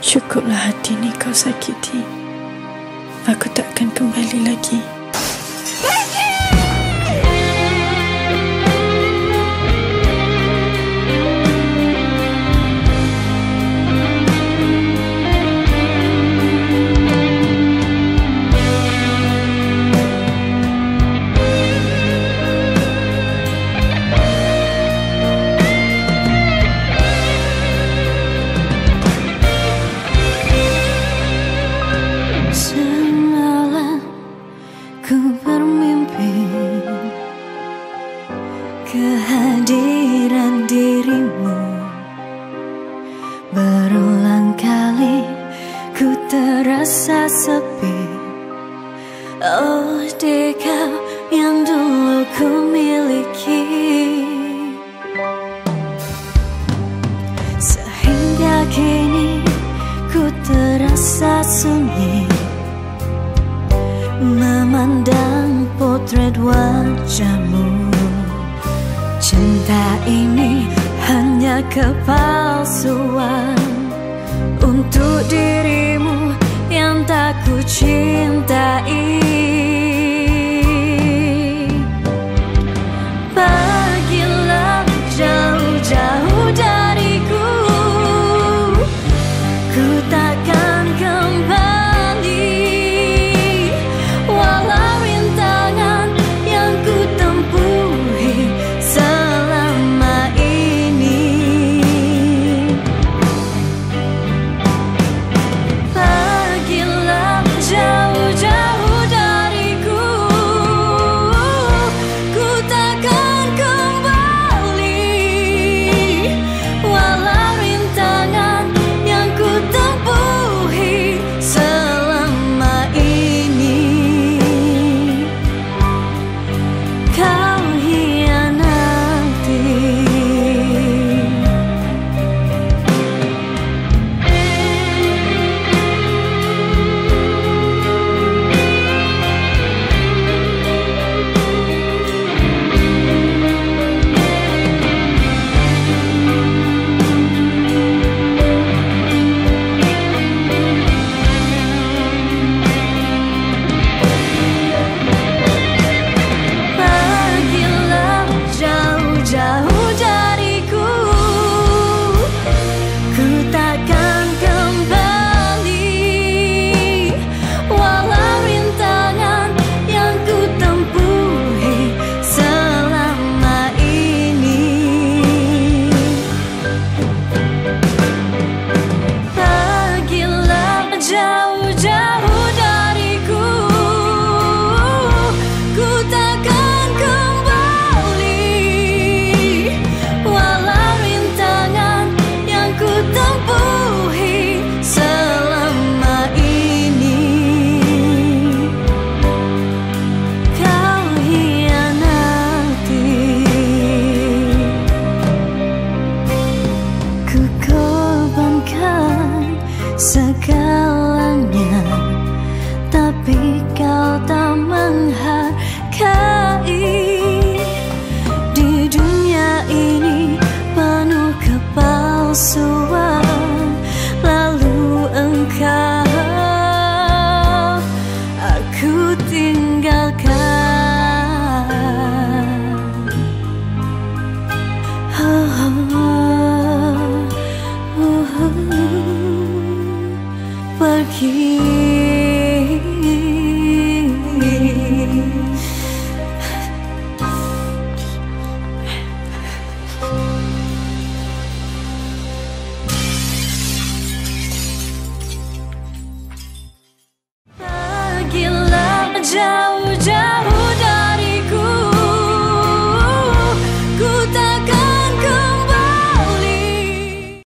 Cukuplah hati ini kau sakiti. Aku takkan kembali lagi. Kehadiran dirimu berulang kali ku terasa sepi. Oh, dikau yang dulu ku miliki, sehingga kini ku terasa sunyi, memandang potret wajahmu. Cinta ini hanya kepalsuan untuk dirimu yang tak ku cintai. Pergilah jauh-jauh dariku, ku takkan kembali. Walau rintangan yang ku tempuhi segalanya, tapi kau tak menghargai. Di dunia ini penuh kepalsuan, lalu engkau aku tinggalkan. Oh, oh, oh, oh. Pergi.